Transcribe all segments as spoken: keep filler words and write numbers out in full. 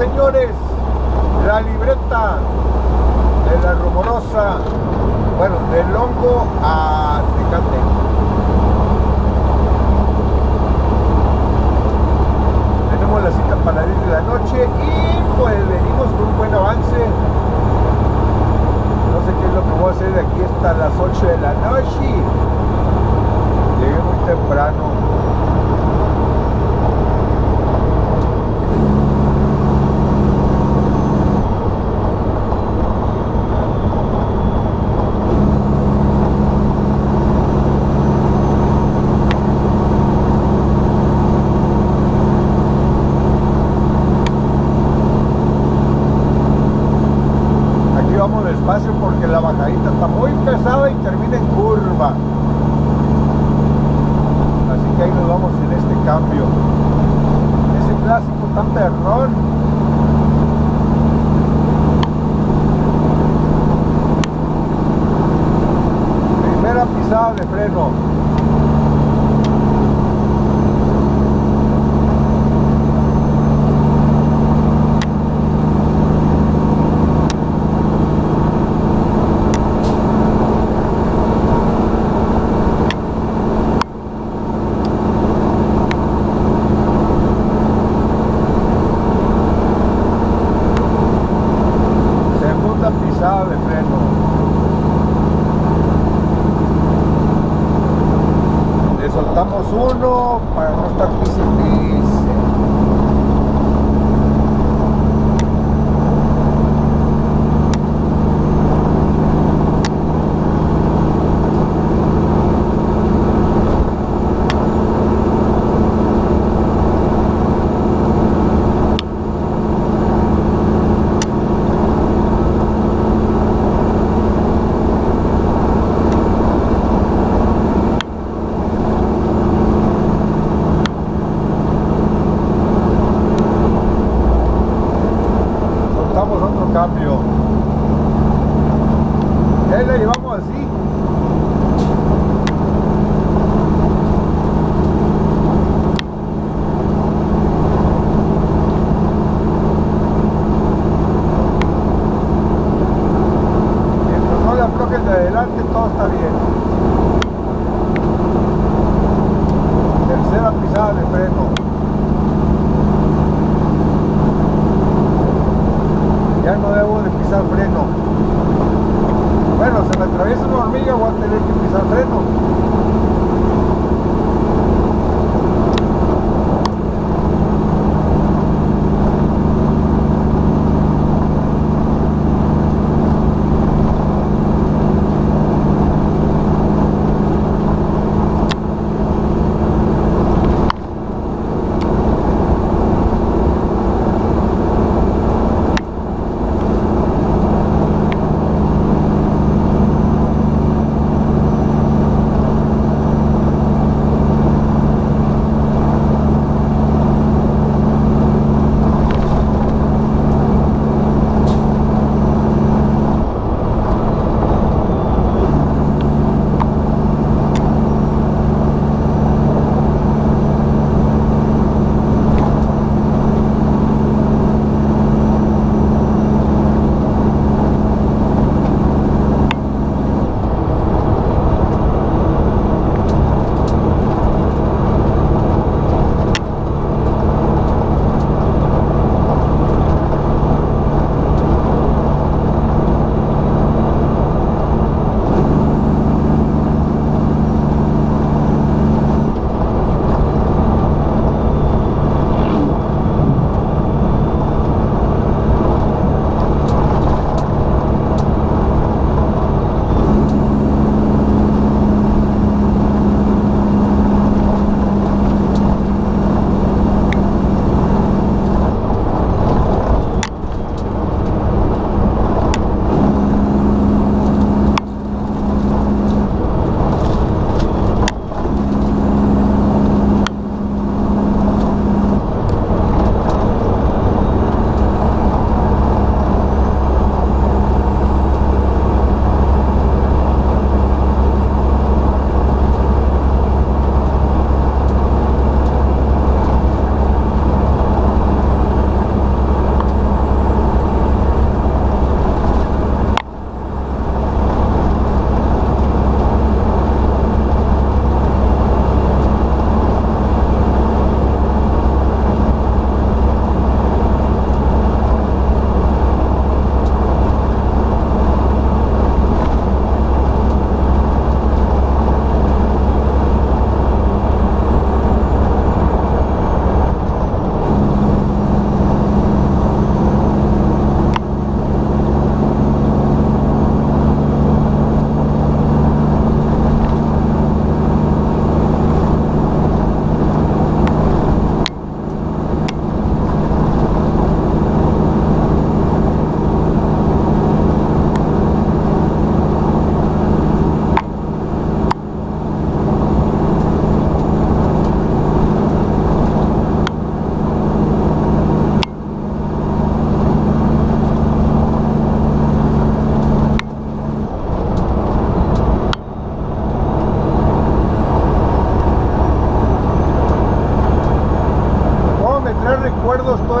señores, la libreta de la rumorosa, bueno, del Longo a Tecate. Tenemos la cita para las diez de la noche y pues venimos con un buen avance. No sé qué es lo que voy a hacer de aquí hasta las ocho de la noche. Llegué muy temprano. Porque la bajadita está muy pesada y termina en curva, así que ahí nos vamos en este cambio, ese clásico tan perrón. Primera pisada de freno, pisada de freno.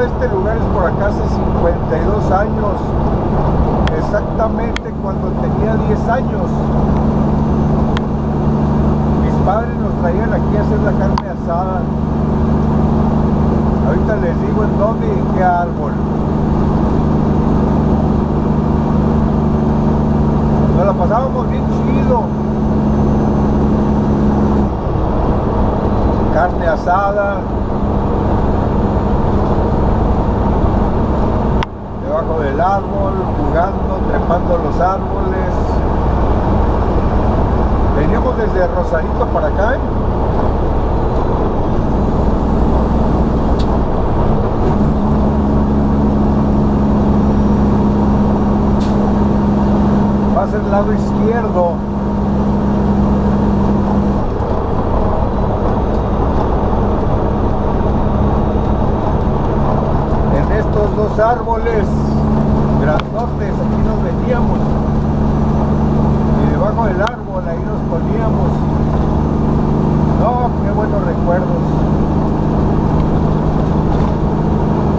visitó este lugar es por acá hace cincuenta y dos años, exactamente cuando tenía diez años. Mis padres nos traían aquí a hacer la carne asada. Ahorita les digo en dónde y en qué árbol. Nos la pasábamos bien chido. Carne asada. Debajo del árbol, jugando, trepando los árboles. Veníamos desde Rosarito para acá, ¿eh? Pasa el lado izquierdo. Dos árboles grandotes, aquí nos veníamos y debajo del árbol ahí nos poníamos. No, qué buenos recuerdos.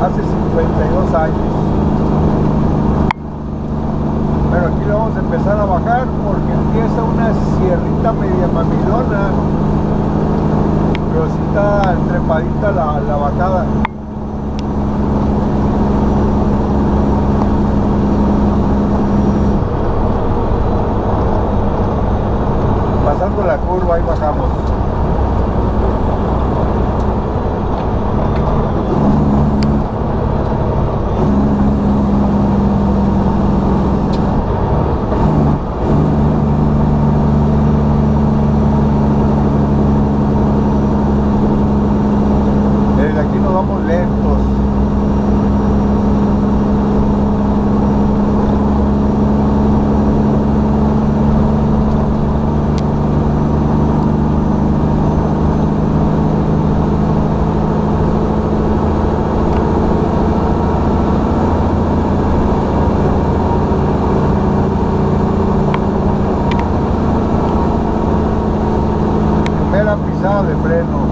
Hace cincuenta y dos años. Pero aquí lo vamos a empezar a bajar porque empieza una sierrita media mamilona, pero sí está trepadita la, la bajada. Pasando la curva, ahí bajamos. Desde aquí nos vamos lentos. Pisada de freno.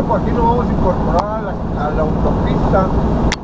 Luego aquí nos vamos a incorporar a la, a la autopista.